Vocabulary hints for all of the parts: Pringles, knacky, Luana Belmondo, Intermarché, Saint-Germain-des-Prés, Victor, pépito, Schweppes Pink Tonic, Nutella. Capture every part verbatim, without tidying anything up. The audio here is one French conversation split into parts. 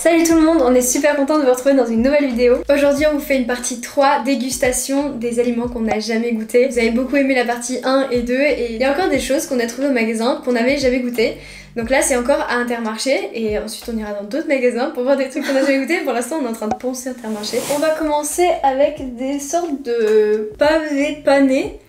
Salut tout le monde, on est super content de vous retrouver dans une nouvelle vidéo. Aujourd'hui on vous fait une partie trois, dégustation des aliments qu'on n'a jamais goûté. Vous avez beaucoup aimé la partie un et deux et il y a encore des choses qu'on a trouvées au magasin qu'on n'avait jamais goûté. Donc là c'est encore à Intermarché et ensuite on ira dans d'autres magasins pour voir des trucs qu'on n'a jamais goûté. Pour l'instant on est en train de poncer Intermarché. On va commencer avec des sortes de pavés panés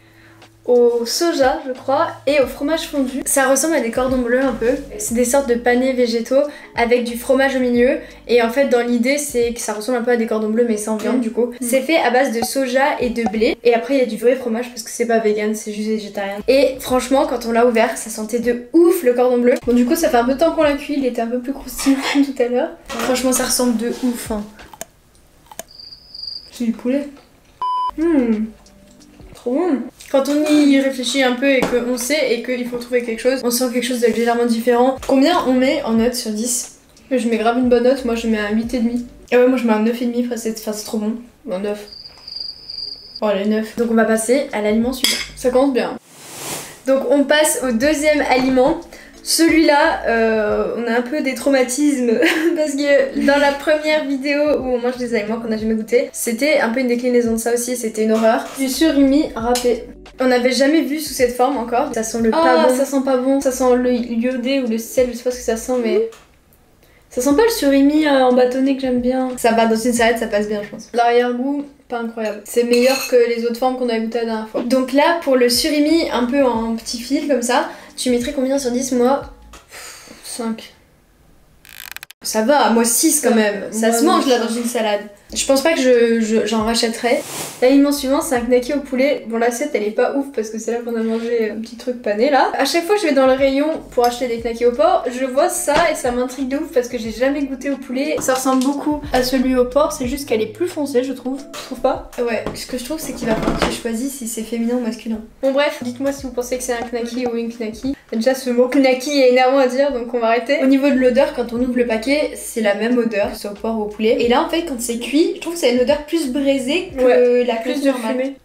au soja je crois et au fromage fondu. Ça ressemble à des cordons bleus un peu. C'est des sortes de panais végétaux avec du fromage au milieu et en fait dans l'idée c'est que ça ressemble un peu à des cordons bleus mais sans viande du coup. Mmh. C'est fait à base de soja et de blé et après il y a du vrai fromage parce que c'est pas vegan, c'est juste végétarien. Et franchement quand on l'a ouvert ça sentait de ouf le cordon bleu. Bon du coup ça fait un peu de temps qu'on l'a cuit, il était un peu plus croustillant tout à l'heure. Franchement ça ressemble de ouf hein. C'est du poulet. Mmh. Trop bon. Quand on y réfléchit un peu et qu'on sait et qu'il faut trouver quelque chose, on sent quelque chose de légèrement différent. Combien on met en note sur dix? Je mets grave une bonne note, moi je mets un huit virgule cinq. Et ouais moi je mets un neuf virgule cinq, enfin c'est trop bon. Un neuf. Oh les neuf. Donc on va passer à l'aliment suivant. Ça commence bien. Donc on passe au deuxième aliment. Celui-là, euh, on a un peu des traumatismes parce que dans la première vidéo où on mange des aliments qu'on n'a jamais goûté, c'était un peu une déclinaison de ça aussi, c'était une horreur. Du surimi râpé. On n'avait jamais vu sous cette forme encore. Ça sent le ah, pas bon. Ça sent pas bon. Ça sent le iodé ou le sel, je sais pas ce que ça sent mais... Ça sent pas le surimi euh, en bâtonnet que j'aime bien. Ça va dans une salade, ça passe bien je pense. L'arrière-goût... pas incroyable. C'est meilleur que les autres formes qu'on avait goûté la dernière fois. Donc là, pour le surimi, un peu en petit fil comme ça, tu mettrais combien sur dix? Moi, cinq. Ça va, moi six quand même. Ça moi, se mange là dans une salade. Je pense pas que j'en je, je, rachèterais. L'aliment suivant, c'est un knacky au poulet. Bon, l'assiette elle est pas ouf parce que c'est là qu'on a mangé un petit truc pané là. À chaque fois que je vais dans le rayon pour acheter des knacky au porc, je vois ça et ça m'intrigue de ouf parce que j'ai jamais goûté au poulet. Ça ressemble beaucoup à celui au porc, c'est juste qu'elle est plus foncée, je trouve. Tu trouves pas? Ouais, ce que je trouve, c'est qu'il va falloir que je choisisse si c'est féminin ou masculin. Bon, bref, dites-moi si vous pensez que c'est un knacky ou une knacky. Déjà, ce mot knacky est énervant à dire donc on va arrêter. Au niveau de l'odeur, quand on ouvre le paquet, c'est la même odeur, soit au porc ou au poulet. Et là en fait quand c'est cuit, je trouve que c'est une odeur plus braisée que ouais, la plus normale. J'ai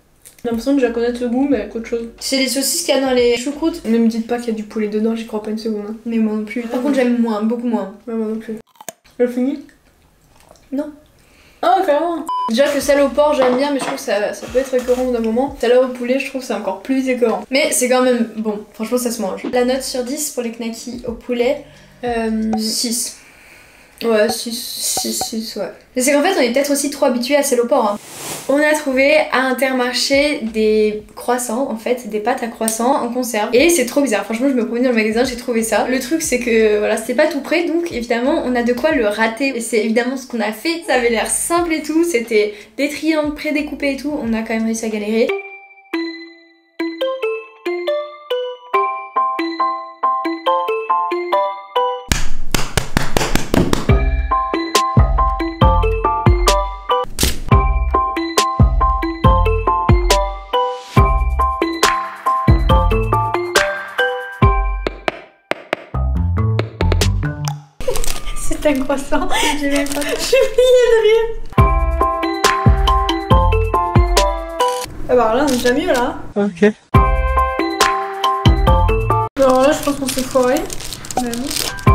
l'impression que je la connais ce goût mais qu'autre chose. C'est les saucisses qu'il y a dans les choucroutes. Ne me dites pas qu'il y a du poulet dedans, j'y crois pas une seconde. Hein. Mais moi non plus. Par ouais, contre j'aime moins, beaucoup moins. Ouais, moi non plus. Elle finit? Non. Ah carrément. Déjà que celle au porc j'aime bien mais je trouve que ça, ça peut être écœurant d'un moment. Celle au poulet je trouve que c'est encore plus écœurant. Mais c'est quand même bon, franchement ça se mange. La note sur dix pour les knacky au poulet, euh, six. Ouais, six, six, six, ouais. Mais c'est qu'en fait, on est peut-être aussi trop habitué à celle au porc. Hein. On a trouvé à Intermarché des croissants, en fait, des pâtes à croissants en conserve. Et c'est trop bizarre. Franchement, je me promenais dans le magasin, j'ai trouvé ça. Le truc, c'est que voilà, c'était pas tout prêt, donc évidemment, on a de quoi le rater. Et c'est évidemment ce qu'on a fait. Ça avait l'air simple et tout. C'était des triangles prédécoupés et tout. On a quand même réussi à galérer. C'est un croissant. J'ai même pas. Je suis pliée de rire. Ah bah là on est déjà mieux là. Ok. Alors là je pense qu'on s'est foiré. Mais oui.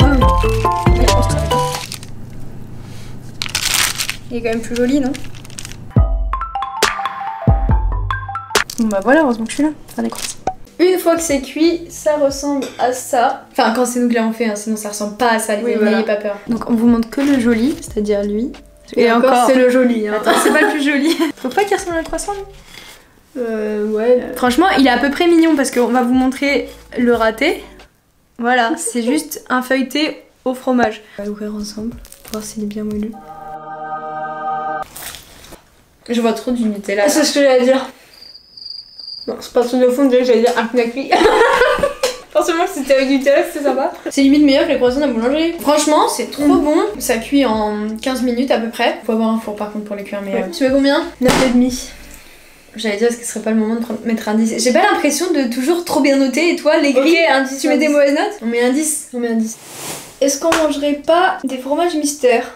Oh. Il est quand même plus joli non? Bon bah voilà, heureusement que je suis là pour faire des croissants. Une fois que c'est cuit, ça ressemble à ça. Enfin, quand c'est nous que l'avons fait, hein, sinon ça ressemble pas à ça, oui, voilà. N'ayez pas peur. Donc on vous montre que le joli, c'est-à-dire lui. Et, Et encore, encore c'est le joli. Hein. Attends, c'est pas le plus joli. Faut pas qu'il ressemble à un croissant, lui. Euh, ouais. Là... Franchement, il est à peu près mignon parce qu'on va vous montrer le raté. Voilà, c'est juste un feuilleté au fromage. On va l'ouvrir ensemble pour voir s'il est bien moelleux. Je vois trop du Nutella. Ah, c'est ce que j'allais dire. Non, c'est pas sur le fond, déjà j'allais dire un knacky. Forcément que c'était avec du Nutella, c'était sympa. C'est limite meilleur que les croissants de la boulangerie. Franchement, c'est trop mmh. bon. Ça cuit en quinze minutes à peu près. Faut avoir un four par contre pour les cuire, mais. Ouais. Euh... Tu mets combien? neuf virgule cinq. J'allais dire, est-ce que ce serait pas le moment de prendre... mettre un dix? J'ai pas l'impression de toujours trop bien noter, et toi, les grilles, okay, un dix, tu mets des mauvaises notes? On met un dix. On met un dix. Est-ce qu'on mangerait pas des fromages mystères?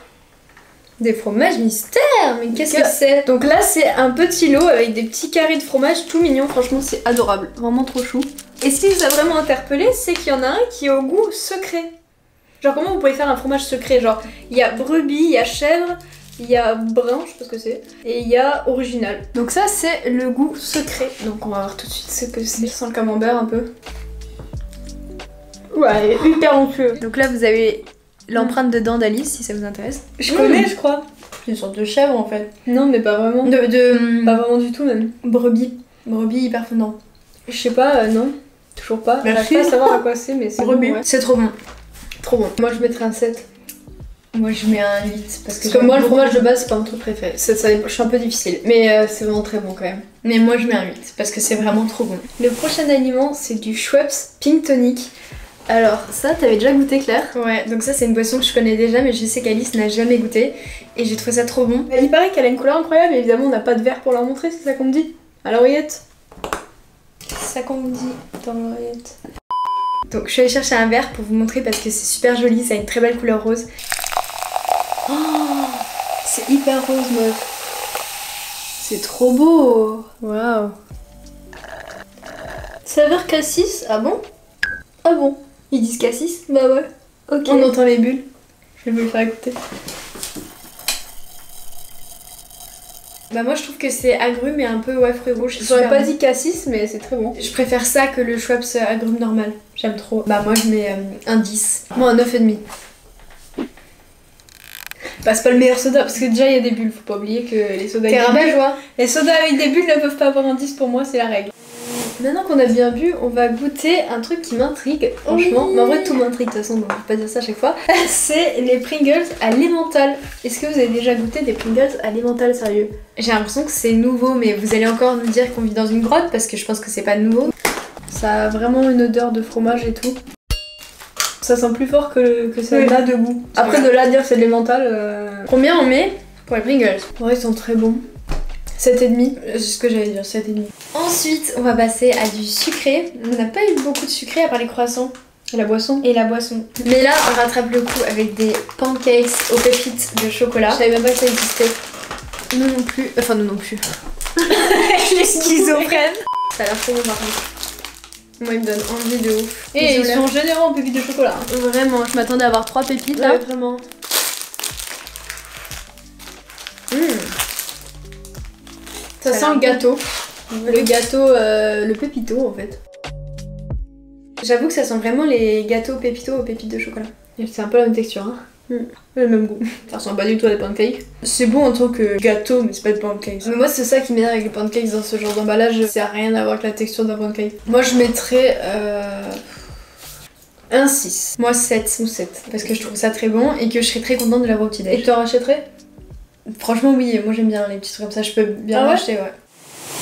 Des fromages mystères, mais qu'est-ce que c'est? Donc là c'est un petit lot avec des petits carrés de fromage tout mignon, franchement c'est adorable, vraiment trop chou. Et ce qui nous a vraiment interpellé, c'est qu'il y en a un qui est au goût secret. Genre comment vous pouvez faire un fromage secret? Genre il y a brebis, il y a chèvre, il y a brun, je sais pas ce que c'est, et il y a original. Donc ça c'est le goût secret. Donc on va voir tout de suite ce que c'est. Je sens le camembert un peu. Ouais, hyper onctueux. Donc là vous avez l'empreinte dedans d'Alice si ça vous intéresse. Je connais, mmh. je crois. C'est une sorte de chèvre en fait. Non mais pas vraiment. De, de... Mmh. Pas vraiment du tout même. Brebis. Brebis hyper fondant. Je sais pas, euh, non. Toujours pas. Merci. Je sais pas savoir à quoi c'est mais c'est bon, ouais. C'est trop bon. Trop bon. Moi je mettrais un sept. Moi je mets un huit. Parce que, parce que moi le fromage de base c'est pas mon truc préféré. Ça, ça, je suis un peu difficile. Mais euh, c'est vraiment très bon quand même. Mais moi je mets un huit parce que c'est vraiment trop bon. Le prochain aliment c'est du Schweppes Pink Tonic. Alors ça, t'avais déjà goûté Claire? Ouais, donc ça c'est une boisson que je connais déjà mais je sais qu'Alice n'a jamais goûté et j'ai trouvé ça trop bon. Il paraît qu'elle a une couleur incroyable, évidemment on n'a pas de verre pour la montrer, c'est ça qu'on me dit. À l'oreillette. C'est ça qu'on me dit dans l'oreillette. Donc je suis allée chercher un verre pour vous montrer parce que c'est super joli, ça a une très belle couleur rose. Oh, c'est hyper rose meuf. C'est trop beau. Waouh. Saveur cassis, ah bon? Ah bon? Ils disent cassis? Bah ouais. Ok. On entend les bulles. Je vais vous le faire écouter. Bah moi je trouve que c'est agrume et un peu ouais fruits rouges. J'aurais pas dit cassis mais c'est très bon. Je préfère ça que le Schweppes agrume normal. J'aime trop. Bah moi je mets euh, un dix. Moi un neuf virgule cinq. Bah c'est pas le meilleur soda parce que déjà il y a des bulles. Faut pas oublier que les sodas avec des bulles, les sodas avec des bulles ne peuvent pas avoir un dix pour moi, c'est la règle. Maintenant qu'on a bien bu, on va goûter un truc qui m'intrigue, franchement. Oui. Mais en vrai, tout m'intrigue de toute façon, donc je ne peux pas dire ça à chaque fois. C'est les Pringles à l'emmental. Est-ce que vous avez déjà goûté des Pringles à l'emmental, sérieux? J'ai l'impression que c'est nouveau, mais vous allez encore nous dire qu'on vit dans une grotte parce que je pense que c'est pas nouveau. Ça a vraiment une odeur de fromage et tout. Ça sent plus fort que, que ça oui. a de goût. Après, de là dire que c'est de l'emmental. Euh... Combien on met pour les Pringles? Ouais, ils sont très bons. sept virgule cinq, c'est ce que j'allais dire, sept virgule cinq. Ensuite, on va passer à du sucré. On n'a pas eu beaucoup de sucré à part les croissants. Et la boisson. Et la boisson. Mais là, on rattrape le coup avec des pancakes aux pépites de chocolat. Je savais même pas que ça existait. Nous non plus. Enfin, nous non plus. Je suis schizophrène. Ça a l'air trop bon par contre. Moi, ils me donnent envie de ouf. Et ils, ils sont généreux en pépites de chocolat. Vraiment, je m'attendais à avoir trois pépites ouais, là. Vraiment. Mmh. Ça, ça sent le gâteau, le gâteau, euh, le pépito en fait. J'avoue que ça sent vraiment les gâteaux pépito aux pépites de chocolat. C'est un peu la même texture, hein. Mmh. Le même goût. Ça ressemble pas du tout à des pancakes. C'est bon en tant que gâteau, mais c'est pas des pancakes. Mais moi, c'est ça qui m'énerve avec les pancakes dans ce genre d'emballage. Ça a rien à voir avec la texture d'un pancake. Moi, je mettrais euh... un six. Moi, sept ou sept. Parce que je trouve ça très bon et que je serais très contente de l'avoir au petit-déj. Et tu en rachèterais? Franchement oui, moi j'aime bien les petits trucs comme ça, je peux bien ah acheter ouais. ouais.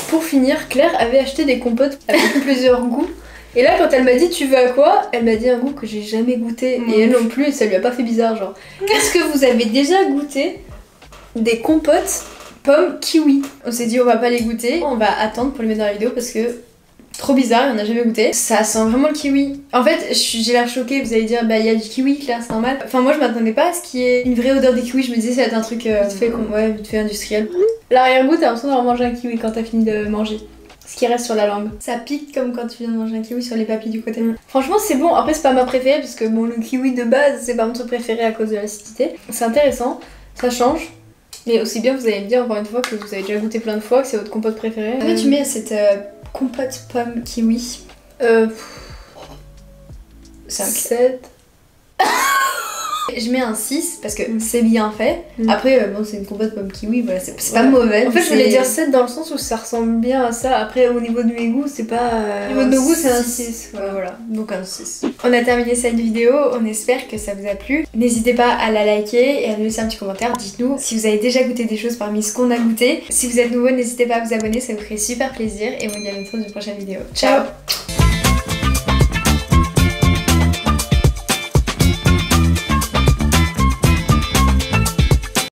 Pour finir, Claire avait acheté des compotes avec plusieurs goûts. Et là quand elle m'a dit tu veux à quoi, elle m'a dit un goût que j'ai jamais goûté mmh. et elle non plus, ça lui a pas fait bizarre genre. Est-ce que vous avez déjà goûté des compotes pommes kiwi? On s'est dit on va pas les goûter, on va attendre pour les mettre dans la vidéo parce que trop bizarre, on n'a jamais goûté. Ça sent vraiment le kiwi. En fait, j'ai l'air choquée, vous allez dire, bah il y a du kiwi, Claire, c'est normal. Enfin, moi je m'attendais pas à ce qu'il y ait une vraie odeur de kiwi, je me disais, ça va être un truc euh, vite fait, comme, ouais, vite fait industriel. L'arrière-goût, t'as l'impression d'avoir mangé un kiwi quand t'as fini de manger. Ce qui reste sur la langue. Ça pique comme quand tu viens de manger un kiwi sur les papilles du côté. Franchement, c'est bon, après, c'est pas ma préférée, parce que bon, le kiwi de base, c'est pas mon truc préféré à cause de l'acidité. C'est intéressant, ça change. Mais aussi bien, vous allez me dire encore une fois que vous avez déjà goûté plein de fois, que c'est votre compote préférée. Euh... En fait, tu mets cette euh, compote pomme kiwi. Euh... cinq, sept. Je mets un six parce que mm. c'est bien fait. Mm. Après, euh, bon, c'est une compote pomme kiwi, voilà, c'est ouais. pas mauvais. En fait, je voulais dire sept dans le sens où ça ressemble bien à ça. Après, au niveau de mes goûts, c'est pas. Au niveau de nos goûts, c'est un six. Voilà, voilà, donc un six. On a terminé cette vidéo. On espère que ça vous a plu. N'hésitez pas à la liker et à nous laisser un petit commentaire. Dites-nous si vous avez déjà goûté des choses parmi ce qu'on a goûté. Si vous êtes nouveau, n'hésitez pas à vous abonner, ça vous ferait super plaisir. Et on vous dit à bientôt dans une prochaine vidéo. Ciao!